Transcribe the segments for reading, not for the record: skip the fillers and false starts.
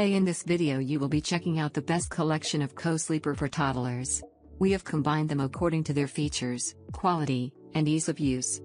Hey, in this video you will be checking out the best collection of co-sleeper for toddlers. We have combined them according to their features, quality, and ease of use.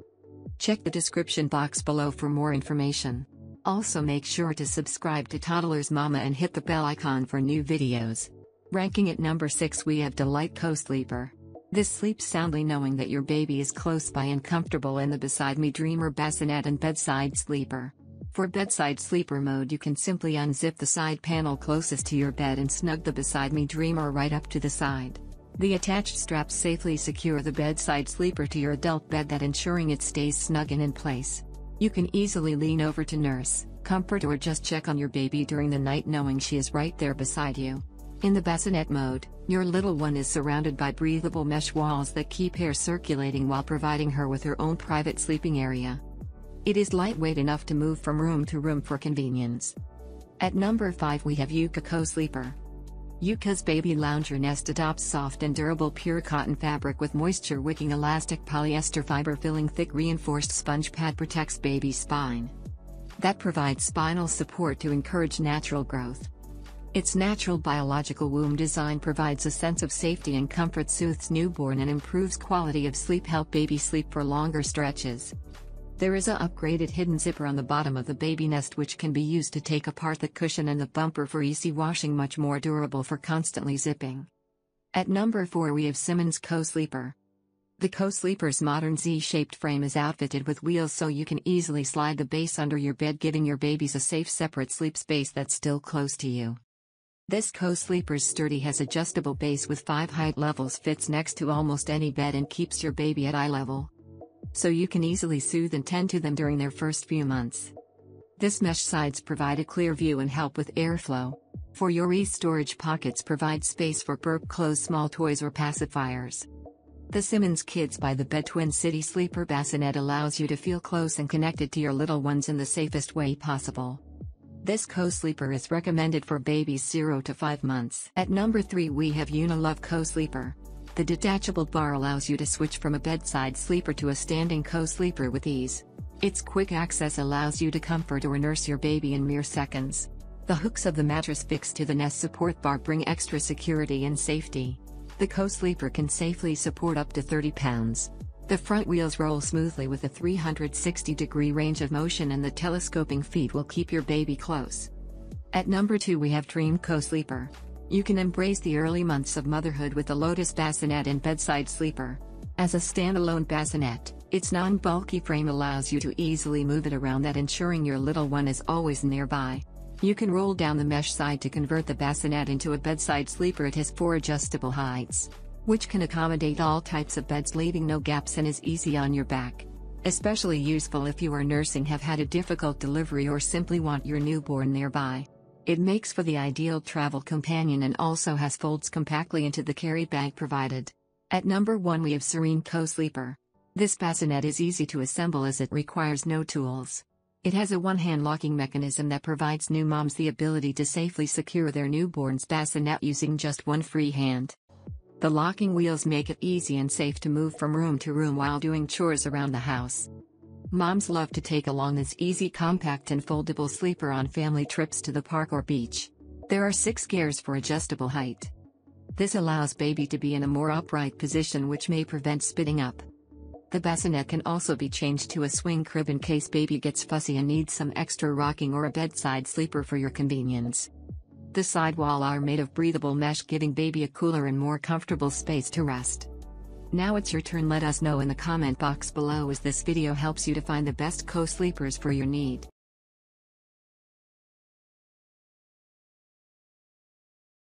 Check the description box below for more information. Also make sure to subscribe to Toddler's Mama and hit the bell icon for new videos. Ranking at number 6 we have Delight Co-Sleeper. This sleeps soundly knowing that your baby is close by and comfortable in the Beside Me Dreamer Bassinet and Bedside Sleeper. For Bedside Sleeper mode you can simply unzip the side panel closest to your bed and snug the Beside Me Dreamer right up to the side. The attached straps safely secure the Bedside Sleeper to your adult bed, that ensuring it stays snug and in place. You can easily lean over to nurse, comfort, or just check on your baby during the night knowing she is right there beside you. In the bassinet mode, your little one is surrounded by breathable mesh walls that keep air circulating while providing her with her own private sleeping area. It is lightweight enough to move from room to room for convenience. At number 5 we have Yuka Co-Sleeper. Yuka's baby lounger nest adopts soft and durable pure cotton fabric with moisture-wicking elastic polyester fiber filling. Thick reinforced sponge pad protects baby spine. That provides spinal support to encourage natural growth. Its natural biological womb design provides a sense of safety and comfort, soothes newborn, and improves quality of sleep, help baby sleep for longer stretches. There is an upgraded hidden zipper on the bottom of the baby nest which can be used to take apart the cushion and the bumper for easy washing, much more durable for constantly zipping. At number 4 we have Simmons Co-Sleeper. The Co-Sleeper's modern Z-shaped frame is outfitted with wheels so you can easily slide the base under your bed, giving your babies a safe separate sleep space that's still close to you. This Co-Sleeper's sturdy has adjustable base with 5 height levels, fits next to almost any bed, and keeps your baby at eye level, so you can easily soothe and tend to them during their first few months. This mesh sides provide a clear view and help with airflow. For your storage pockets provide space for burp clothes, small toys, or pacifiers. The Simmons Kids by the Bed Twin City Sleeper Bassinet allows you to feel close and connected to your little ones in the safest way possible. This Co-Sleeper is recommended for babies 0 to 5 months. At number 3 we have Unilove Co-Sleeper. The detachable bar allows you to switch from a bedside sleeper to a standing co-sleeper with ease. Its quick access allows you to comfort or nurse your baby in mere seconds. The hooks of the mattress fixed to the nest support bar bring extra security and safety. The co-sleeper can safely support up to 30 pounds. The front wheels roll smoothly with a 360-degree range of motion, and the telescoping feet will keep your baby close. At number 2 we have Dream Co-Sleeper. You can embrace the early months of motherhood with the Lotus Bassinet and Bedside Sleeper. As a standalone bassinet, its non-bulky frame allows you to easily move it around, that ensuring your little one is always nearby. You can roll down the mesh side to convert the bassinet into a bedside sleeper. It has 4 adjustable heights, which can accommodate all types of beds, leaving no gaps, and is easy on your back. Especially useful if you are nursing, have had a difficult delivery, or simply want your newborn nearby. It makes for the ideal travel companion and also has folds compactly into the carry bag provided. At number 1 we have Serene Co-Sleeper. This bassinet is easy to assemble as it requires no tools. It has a one-hand locking mechanism that provides new moms the ability to safely secure their newborn's bassinet using just one free hand. The locking wheels make it easy and safe to move from room to room while doing chores around the house. Moms love to take along this easy, compact, and foldable sleeper on family trips to the park or beach. There are 6 gears for adjustable height. This allows baby to be in a more upright position, which may prevent spitting up. The bassinet can also be changed to a swing crib in case baby gets fussy and needs some extra rocking, or a bedside sleeper for your convenience. The sidewalls are made of breathable mesh, giving baby a cooler and more comfortable space to rest. Now it's your turn. Let us know in the comment box below as this video helps you to find the best co-sleepers for your need.